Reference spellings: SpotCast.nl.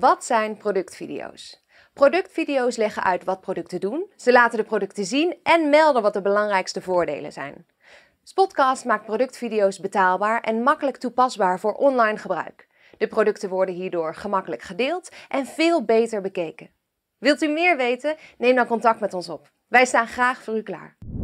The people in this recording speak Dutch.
Wat zijn productvideo's? Productvideo's leggen uit wat producten doen, ze laten de producten zien en melden wat de belangrijkste voordelen zijn. SpotCast maakt productvideo's betaalbaar en makkelijk toepasbaar voor online gebruik. De producten worden hierdoor gemakkelijk gedeeld en veel beter bekeken. Wilt u meer weten? Neem dan contact met ons op. Wij staan graag voor u klaar.